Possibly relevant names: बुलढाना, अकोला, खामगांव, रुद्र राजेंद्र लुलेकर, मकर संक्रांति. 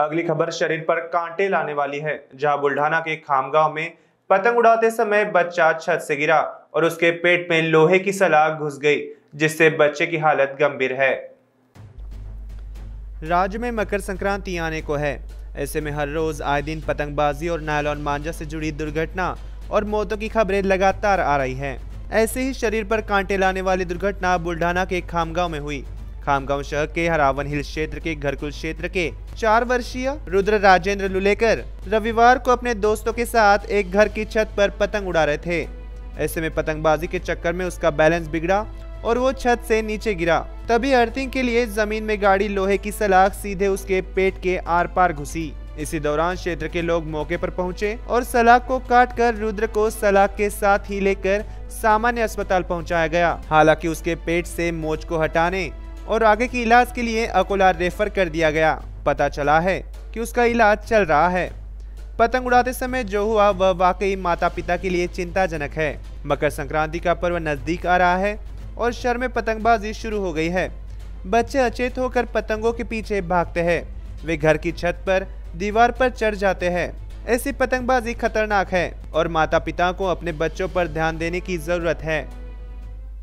अगली खबर शरीर पर कांटे लाने वाली है, जहां बुलढाना के खामगांव में पतंग उड़ाते समय बच्चा छत से गिरा और उसके पेट में लोहे की सलाख घुस गई, जिससे बच्चे की हालत गंभीर है। राज्य में मकर संक्रांति आने को है, ऐसे में हर रोज आए दिन पतंगबाजी और नायलॉन मांझा से जुड़ी दुर्घटना और मौतों की खबरें लगातार आ रही हैं। ऐसे ही शरीर पर कांटे लाने वाली दुर्घटना बुलढाना के खामगांव में हुई। खामगांव शहर के हरावन हिल क्षेत्र के घरकुल क्षेत्र के 4 वर्षीय रुद्र राजेंद्र लुलेकर रविवार को अपने दोस्तों के साथ एक घर की छत पर पतंग उड़ा रहे थे। ऐसे में पतंगबाजी के चक्कर में उसका बैलेंस बिगड़ा और वो छत से नीचे गिरा। तभी अर्थिंग के लिए जमीन में गाड़ी लोहे की सलाख सीधे उसके पेट के आर पार घुसी। इसी दौरान क्षेत्र के लोग मौके पर पहुंचे और सलाख को काटकर रुद्र को सलाख के साथ ही लेकर सामान्य अस्पताल पहुंचाया गया। हालांकि उसके पेट से मोच को हटाने और आगे के इलाज के लिए अकोला रेफर कर दिया गया। पता चला है कि उसका इलाज चल रहा है। पतंग उड़ाते समय जो हुआ वह वाकई माता पिता के लिए चिंताजनक है। मकर संक्रांति का पर्व नजदीक आ रहा है और शहर में पतंगबाजी शुरू हो गई है। बच्चे अचेत होकर पतंगों के पीछे भागते हैं, वे घर की छत पर दीवार पर चढ़ जाते हैं। ऐसी पतंगबाजी खतरनाक है और माता पिता को अपने बच्चों पर ध्यान देने की जरूरत है।